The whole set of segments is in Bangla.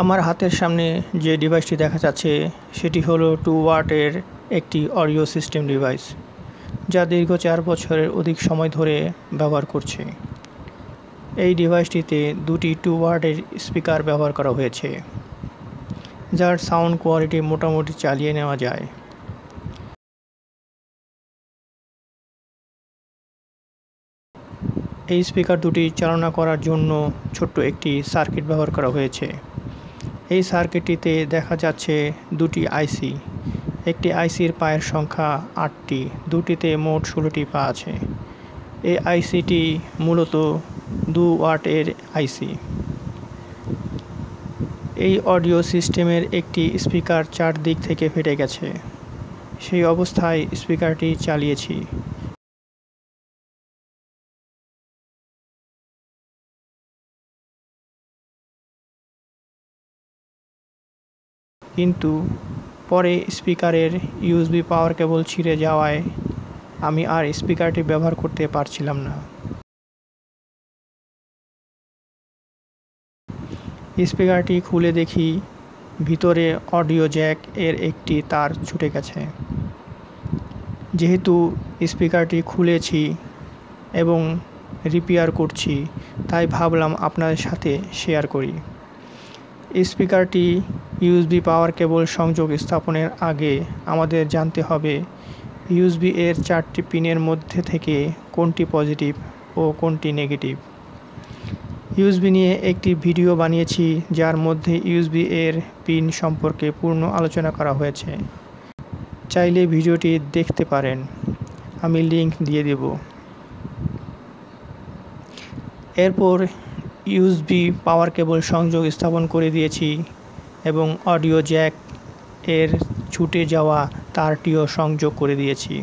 আমার হাতের সামনে যে ডিভাইসটি দেখা যাচ্ছে সেটি হলো 2 ওয়াটের একটি অডিও সিস্টেম ডিভাইস, যা দীর্ঘ 4 বছরের অধিক সময় ধরে ব্যবহার করছে। এই ডিভাইসটিতে দুটি 2 ওয়াটের স্পিকার ব্যবহার করা হয়েছে, যার সাউন্ড কোয়ালিটি মোটামুটি চালিয়ে নেওয়া যায়। এই স্পিকার দুটি চালনা করার জন্য ছোট্ট একটি সার্কিট ব্যবহার করা হয়েছে। এই সার্কিটটিতে দেখা যাচ্ছে দুটি আইসি, একটি আইসির পায়ের সংখ্যা 8টি, দুটিতে মোট 16টি পা আছে। এই আইসিটি মূলত 2 ওয়াটের আইসি। এই অডিও সিস্টেমের একটি স্পিকার চারদিক থেকে ফেটে গেছে, সেই অবস্থায় স্পিকারটি চালিয়েছি। কিন্তু পরে স্পিকারের ইউএসবি পাওয়ার কেবল ছিঁড়ে যাওয়ায় আমি আর স্পিকারটি ব্যবহার করতে পারছিলাম না। স্পিকারটি খুলে দেখি ভিতরে অডিও জ্যাক এর একটি তার ছুটে গেছে। যেহেতু স্পিকারটি খুলেছি এবং রিপেয়ার করছি, তাই ভাবলাম আপনাদের সাথে শেয়ার করি। স্পিকারটি ইউএসবি পাওয়ার কেবল সংযোগ স্থাপনের আগে আমাদের জানতে হবে ইউএসবি এর 4টি পিনের মধ্যে থেকে কোনটি পজিটিভ ও কোনটি নেগেটিভ। ইউএসবি নিয়ে একটি ভিডিও বানিয়েছি, যার মধ্যে ইউএসবি এর পিন সম্পর্কে পূর্ণ আলোচনা করা হয়েছে। চাইলে ভিডিওটি দেখতে পারেন, আমি লিংক দিয়ে দেব। এরপর ইউএসবি পাওয়ার কেবল সংযোগ স্থাপন করে দিয়েছি এবং অডিও জ্যাক এর ছুটে যাওয়া তারটিও সংযোগ করে দিয়েছি।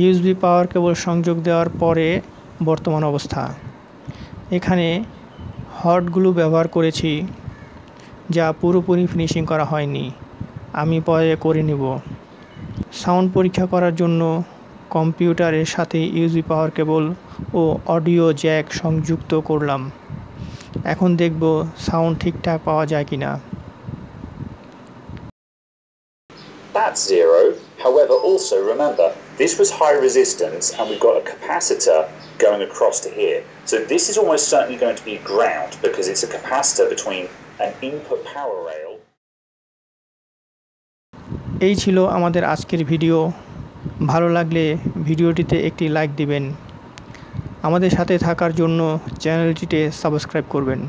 ইউএসবি পাওয়ার কেবল সংযোগ দেওয়ার পরে বর্তমান অবস্থা। এখানে হট গ্লু ব্যবহার করেছি, যা পুরোপুরি ফিনিশিং করা হয়নি, আমি পরে করে নিব। সাউন্ড পরীক্ষা করার জন্য কম্পিউটারের সাথে ইউএসবি পাওয়ার কেবল ও অডিও জ্যাক সংযুক্ত করলাম। এখন দেখব সাউন্ড ঠিকঠাক পাওয়া যায় কিনা। That's zero. However, also remember, this was high resistance and we've got a capacitor going across to here. So this is almost certainly going to be ground because it's a capacitor between an input power rail. এই ছিল আমাদের আজকের ভিডিও। ভালো লাগলে ভিডিওটিতে একটি লাইক দিবেন। আমাদের সাথে থাকার জন্য চ্যানেলটিতে সাবস্ক্রাইব করবেন।